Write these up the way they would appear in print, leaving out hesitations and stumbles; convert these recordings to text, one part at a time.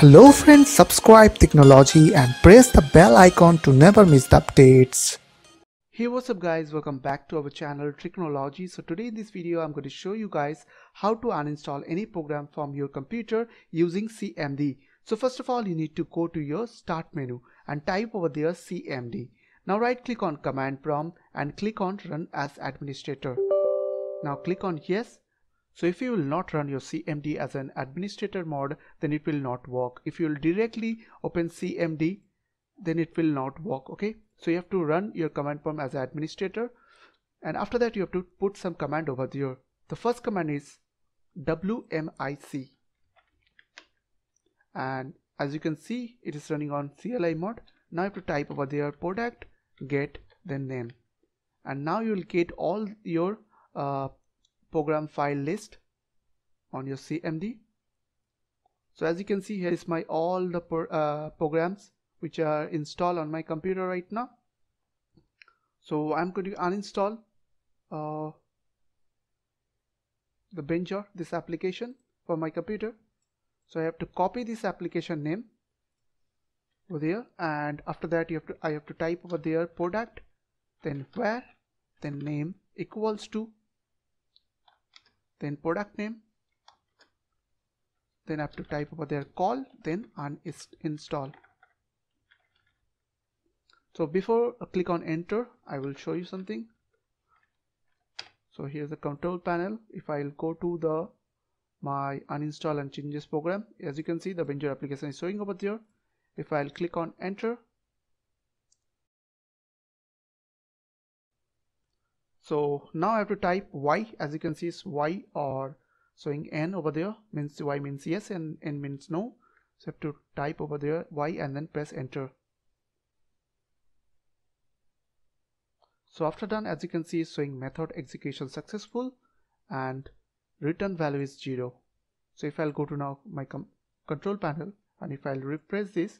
Hello friends, subscribe Tricknology and press the bell icon to never miss the updates. Hey, what's up guys, welcome back to our channel Tricknology. So today in this video I'm going to show you guys how to uninstall any program from your computer using CMD. So first of all, you need to go to your start menu and type over there CMD. Now right click on command prompt and click on run as administrator. Now click on yes. So if you will not run your CMD as an administrator mode, then it will not work. If you will directly open CMD, then it will not work. Okay, so you have to run your command prompt as administrator, and after that you have to put some command over there. The first command is WMIC, and as you can see it is running on CLI mode. Now you have to type over there product get then name, and now you will get all your program file list on your CMD. So as you can see, here is my all the programs which are installed on my computer right now. So I'm going to uninstall the Benjar, this application for my computer. So I have to copy this application name over there, and after that I have to type over there product then where then name equals to then product name, then I have to type over there call then uninstall. So before I click on enter, I will show you something. So here's the control panel. If I'll go to my uninstall and changes program, as you can see the Benjar application is showing over there. If I'll click on enter, so now I have to type Y. As you can see it's Y or showing N over there, means Y means yes and N means no. So I have to type over there Y and then press enter. So after done, as you can see it's showing method execution successful and return value is 0. So if I'll go to now my control panel and if I'll refresh this,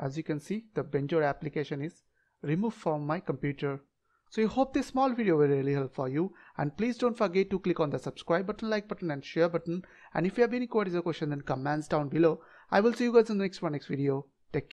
as you can see the Benjar application is removed from my computer. So I hope this small video will really help for you, and please don't forget to click on the subscribe button, like button and share button, and if you have any queries or questions then comments down below. I will see you guys in the next video. Take care.